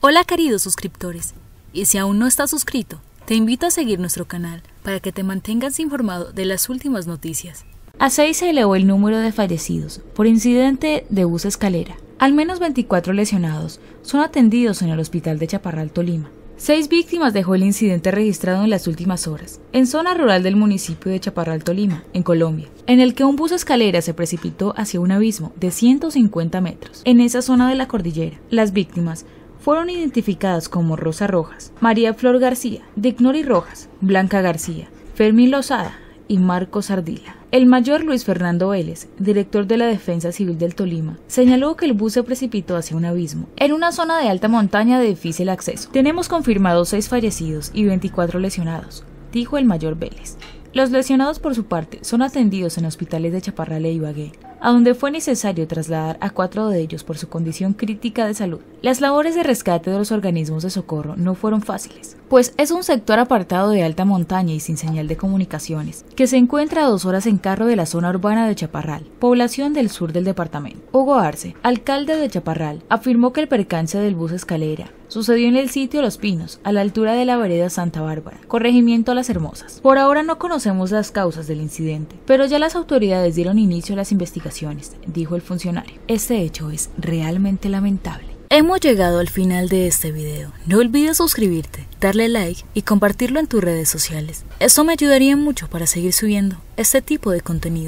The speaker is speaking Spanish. Hola queridos suscriptores, y si aún no estás suscrito, te invito a seguir nuestro canal para que te mantengas informado de las últimas noticias. A 6 se elevó el número de fallecidos por incidente de bus escalera. Al menos 24 lesionados son atendidos en el hospital de Chaparral, Tolima. 6 víctimas dejó el incidente registrado en las últimas horas, en zona rural del municipio de Chaparral, Tolima, en Colombia, en el que un bus escalera se precipitó hacia un abismo de 150 metros. En esa zona de la cordillera, las víctimas fueron identificadas como Rosa Rojas, María Flor García, Dignori Rojas, Blanca García, Fermín Lozada y Marcos Ardila. El mayor Luis Fernando Vélez, director de la Defensa Civil del Tolima, señaló que el bus se precipitó hacia un abismo, en una zona de alta montaña de difícil acceso. Tenemos confirmados 6 fallecidos y 24 lesionados, dijo el mayor Vélez. Los lesionados por su parte son atendidos en hospitales de Chaparral e Ibagué, a donde fue necesario trasladar a 4 de ellos por su condición crítica de salud. Las labores de rescate de los organismos de socorro no fueron fáciles, pues es un sector apartado de alta montaña y sin señal de comunicaciones, que se encuentra a 2 horas en carro de la zona urbana de Chaparral, población del sur del departamento. Hugo Arce, alcalde de Chaparral, afirmó que el percance del bus escalera sucedió en el sitio Los Pinos, a la altura de la vereda Santa Bárbara, corregimiento Las Hermosas. Por ahora no conocemos las causas del incidente, pero ya las autoridades dieron inicio a las investigaciones, dijo el funcionario. Este hecho es realmente lamentable. Hemos llegado al final de este video. No olvides suscribirte, darle like y compartirlo en tus redes sociales. Esto me ayudaría mucho para seguir subiendo este tipo de contenido.